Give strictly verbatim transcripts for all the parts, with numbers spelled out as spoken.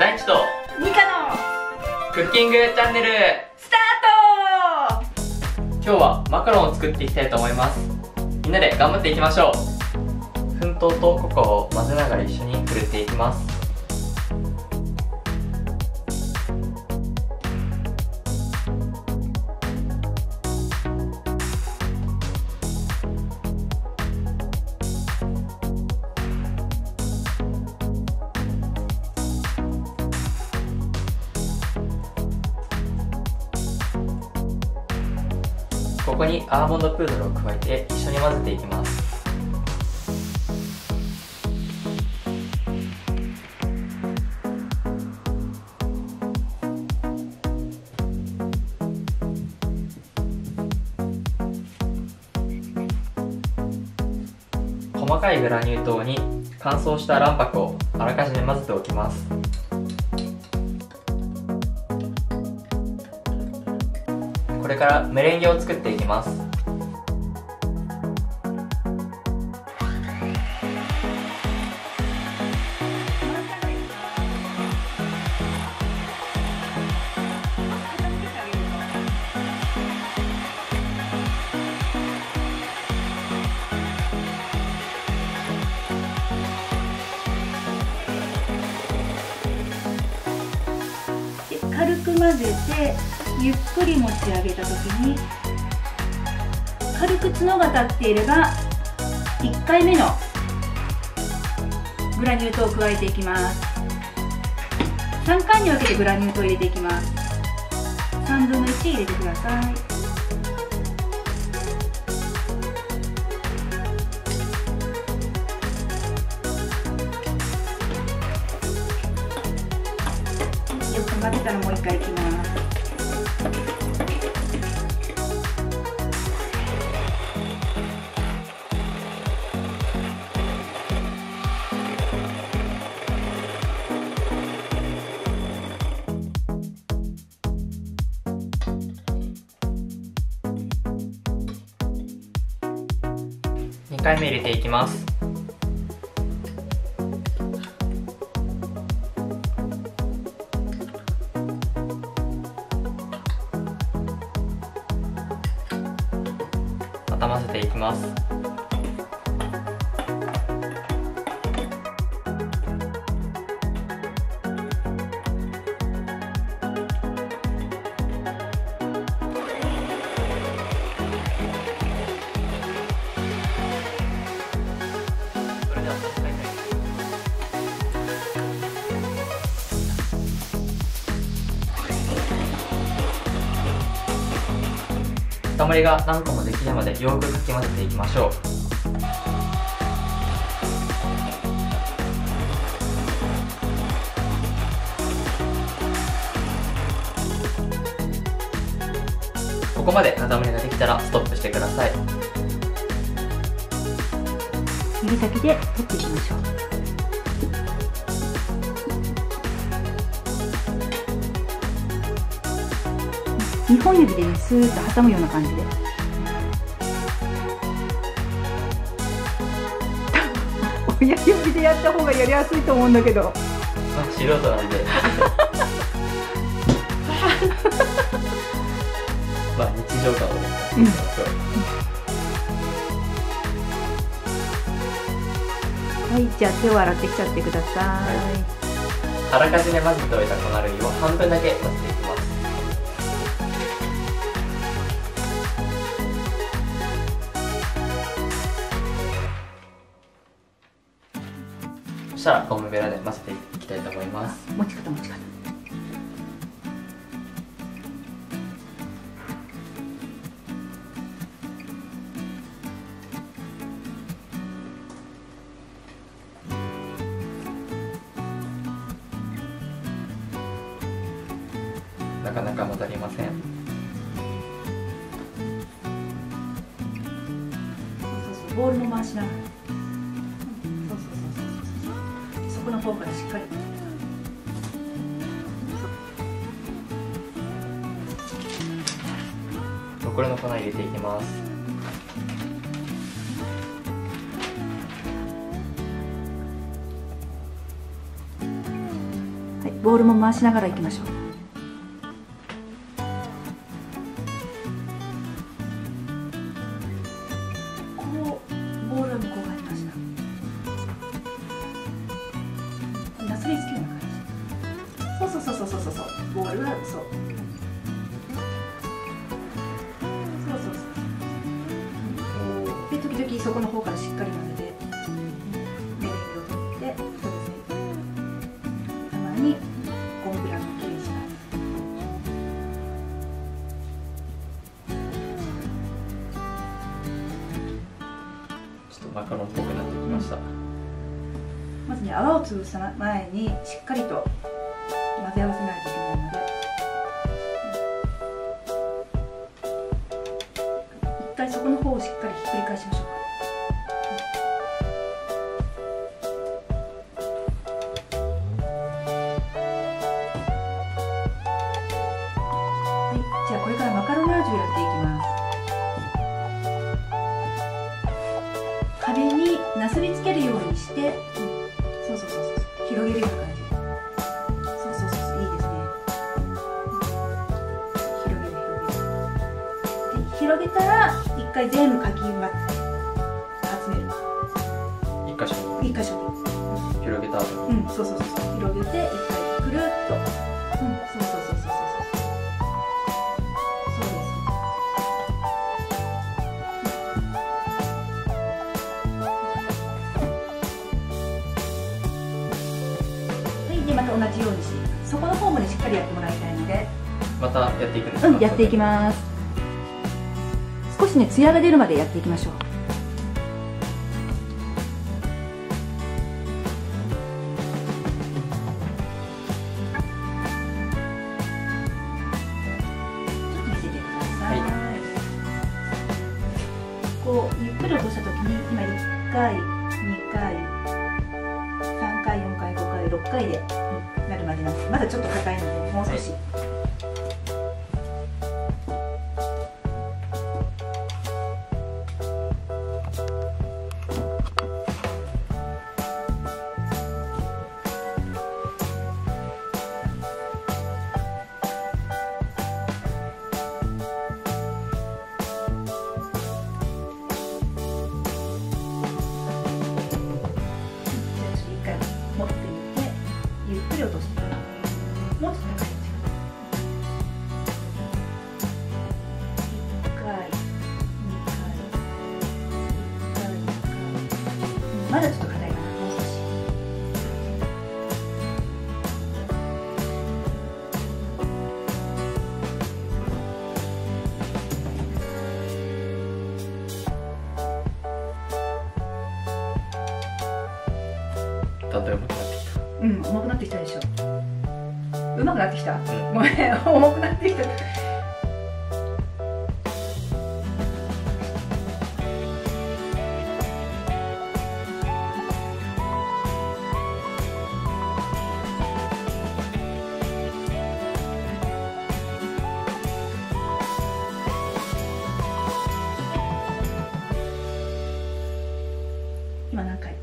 大地とニカのクッキングチャンネルスタート。今日はマカロンを作っていきたいと思います。みんなで頑張っていきましょう。粉糖とココアを混ぜながら一緒にふるっていきます。ここにアーモンドプードルを加えて一緒に混ぜていきます。細かいグラニュー糖に乾燥した卵白をあらかじめ混ぜておきます。これからメレンゲを作っていきます。軽く混ぜてゆっくり持ち上げた時に軽く角が立っていればいっかいめのグラニュー糖を加えていきます。さんかいに分けてグラニュー糖を入れていきます。さんぶんのいち入れてください。よく混ぜたらもういっかいいきます。にかいめ入れていきます。また混ぜていきます。塊が何個もできるまでよくかき混ぜていきましょう。ここまで塊ができたらストップしてください。指先で取っていきましょう。にほん指でね、スーッと挟むような感じで親指でやった方がやりやすいと思うんだけど、まあ、素人なんでまあ日常感を出していきましょう。はい、じゃあ手を洗ってきちゃってください、はい、あらかじめ混ぜておいた粉類を半分だけ混ぜていきます。そしたらゴムベラで混ぜていきたいと思います。持ち方持ち方。なかなか混ざりません。そうそう、ボールも回しながら。この方からしっかり。残りの粉入れていきます。はい、ボールも回しながらいきましょう。こうボールは向こう側に回しながらなすりつけるような感じ。そうそうそうそうそうそう、ボールはそうそうそうそう。で時々そこの方からしっかり混ぜてマカロンっぽくなってきました。まずね、泡を潰す前にしっかりと混ぜ合わせないといけないので、一回そこの方をしっかりひっくり返しましょうか。はい、じゃあこれからマカロナージュやっていきます。壁になすりつけるようにして、うん、そうそうそうそう、広げるような感じ。そうそうそう、いいですね。広げる広げる。で広げたら一回全部かき集める。一箇所に。一箇所に。広げた後に。うん、そうそうそうそう、広げて一回くるっと。うん、そうそうそうそうそう。また同じようにし、そこの方もねしっかりやってもらいたいので、またやっていくんですか？うん、やっていきます。少しねツヤが出るまでやっていきましょう。ちょっと見せてください。はい、こうゆっくり落としたときに今いっかい、にかい。ろっかいでなるまでなんです。まだちょっと硬いのでもう少し、ゆっくり落として、もうちょっといっかい、にかい、いっかい、にかい、まだちょっと硬いかな、もう少し。だんだん重くなってきた。うん、重くなってきたでしょ。うまくなってきた。ごめん、重くなってきた。今何回？も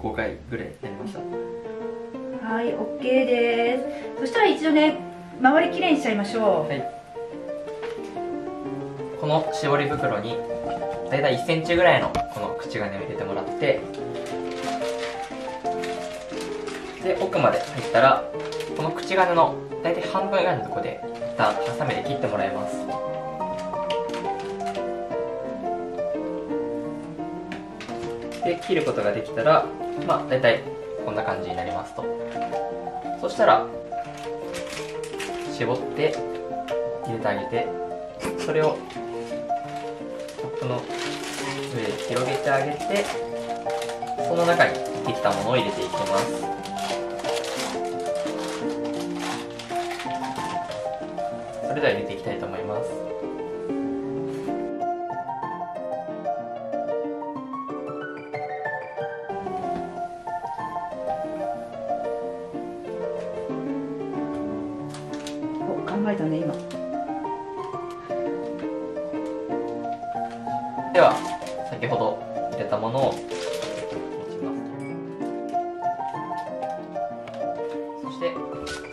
うごかいぐらいやりました。はい、 OK です。そしたら一度ね周りきれいにしちゃいましょう。はい、この絞り袋にだいたいいっセンチぐらいのこの口金を入れてもらって、で奥まで入ったらこの口金のだいたい半分ぐらいのところで一旦ハサミで切ってもらいます。で切ることができたら、まあだいたいこんな感じになりますと。そしたら絞って入れてあげて、それをこの上で広げてあげて、その中にできたものを入れていきます。それでは入れていきたいと思います。考えたね、今。では先ほど入れたものを持ちます。そしてして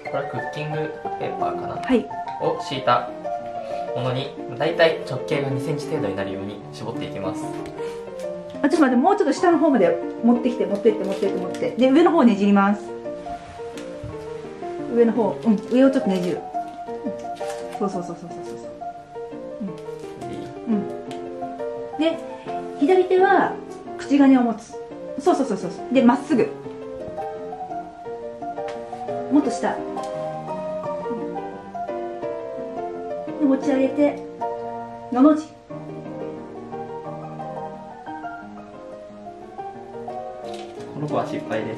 これはクッキングペーパーかな、はい、を敷いたものにだいたい直径がにセンチ程度になるように絞っていきます。あ、ちょっと待って、もうちょっと下の方まで持ってきて持ってって持ってって持ってで上の方をねじります。上の方、うん、上をちょっとねじる、うん、そうそうそうそうそうそう、うんうん、で左手は口金を持つ、そうそうそうそう、でまっすぐもっと下、うん、で持ち上げてのの字、この子は失敗です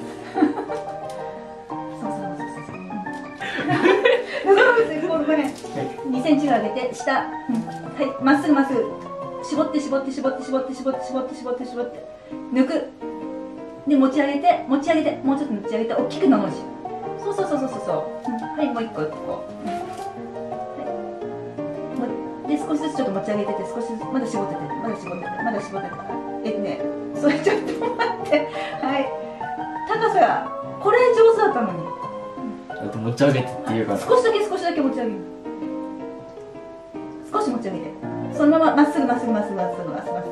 にセンチぐらい上げて下、うん、はい、まっすぐまっすぐ絞って絞って絞って絞って絞って絞って絞って絞って抜くで持ち上げて持ち上げてもうちょっと持ち上げて大きくのの字、そうそうそうそうそう、うん、はい、もう一個こう、はい、で少しずつちょっと持ち上げてて少しずつまだ絞っててまだ絞っててまだ絞っててえっとねそれちょっと待って、はい、高さがこれ上手だったのにだって持ち上げてっていうから少しだけ少しだけ持ち上げる、少し持ち上げてそのまままっすぐまっすぐまっすぐまっすぐまっすぐまっすぐ、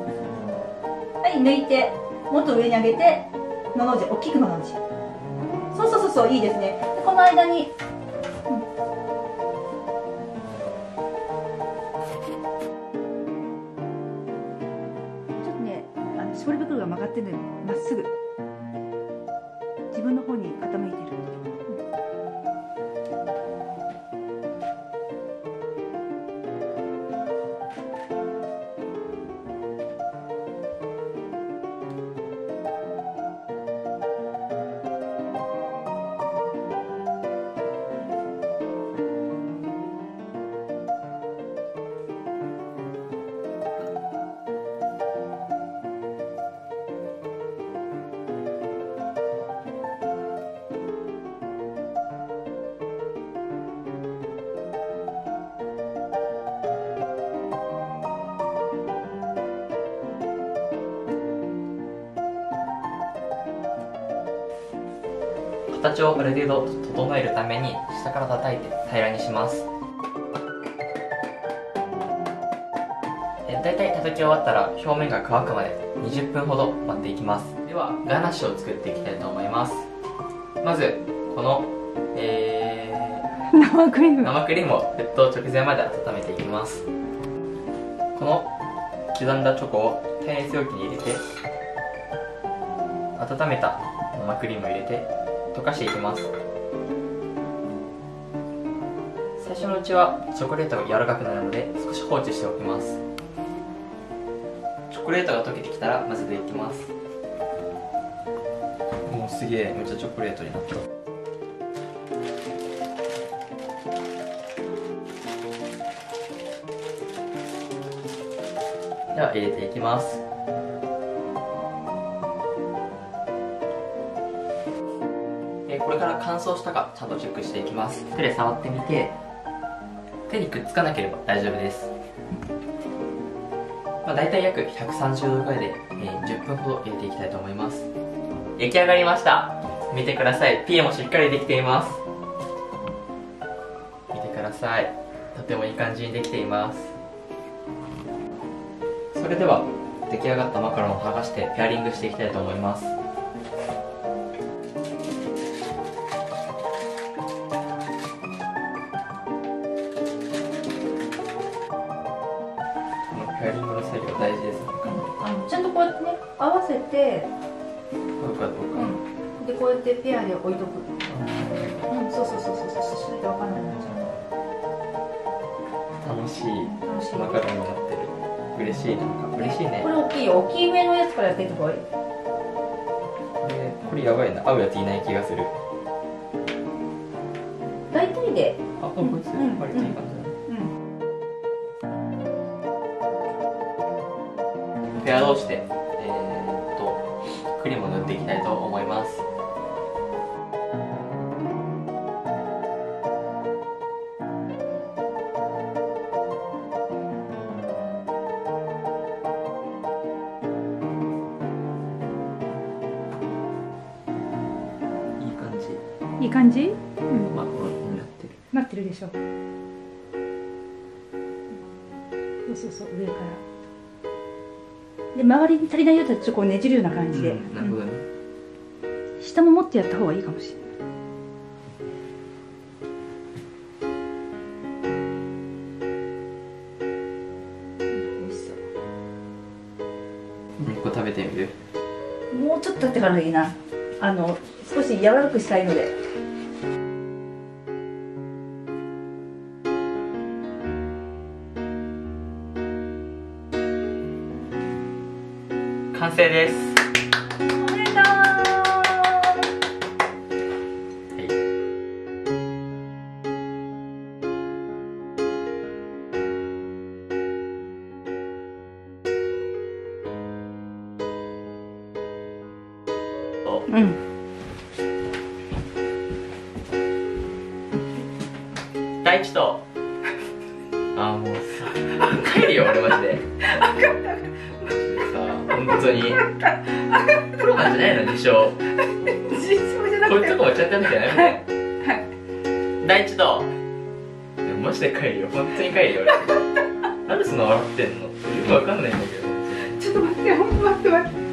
はい、抜いてもっと上に上げてのの字、大きくのの字、そうそうそうそう、いいですね。この間に、うん、ちょっとねあの絞り袋が曲がってるのにまっすぐ自分の方に傾いてる。形をある程度整えるために下から叩いて平らにします。えだいたい叩き終わったら表面が乾くまでにじゅっぷんほど待っていきます。ではガナッシュを作っていきたいと思います。まずこの、えー、生クリーム生クリームを沸騰直前まで温めていきます。この刻んだチョコを耐熱容器に入れて温めた生クリームを入れて溶かしていきます。最初のうちはチョコレートが柔らかくなるので少し放置しておきます。チョコレートが溶けてきたら混ぜていきます。もうすげえめっちゃチョコレートになった。では入れていきます。これから乾燥したかちゃんとチェックしていきます。手で触ってみて手にくっつかなければ大丈夫です。まあ、大体約ひゃくさんじゅうどぐらいで、えー、じゅっぷんほど焼いていきたいと思います。焼き上がりました。見てください。ピエもしっかりできています。見てください。とてもいい感じにできています。それでは出来上がったマカロンを剥がしてペアリングしていきたいと思います。ペアリングの作業大事ですね。うん、ちゃんとこうやってね合わせてどうかどうか、うん、でこうやってペアで置いとく、うん、うん、そうそうそうそうそうそう、わかんないな、ちゃんと楽しい楽しいマカロンになってる。嬉しい、なんか嬉しいね。これ大きいよ、大きい目のやつからやっていってこい。これこれやばいな、合うやついない気がする。大体で、あ、こいつ割といい感じ。ペア同士で、えー、っとクリームを塗っていきたいと思います。いい感じいい感じ。うん、まあ、うん、なってるなってるでしょう。そうそうそう、上からで周りに足りないようだとちょっとこうねじるような感じで、うん、なるほどね、うん、下も持ってやった方がいいかもしれない。一個食べてみる。もうちょっと経ってからいいな。あの少し柔らかくしたいので。完成です。おめでとう。うん。大地と。ああ、もうさ。帰るよ、俺マジで。あ、帰った。本当にプロなんじゃないの、自称。自称じゃなくてこいつとか終わっちゃったんじゃない。はい、大地とマジで帰るよ、本当に帰るよ俺。なんでそんな笑ってんの、よくわかんないんだけど。ちょっと待って、ほんと待って待って。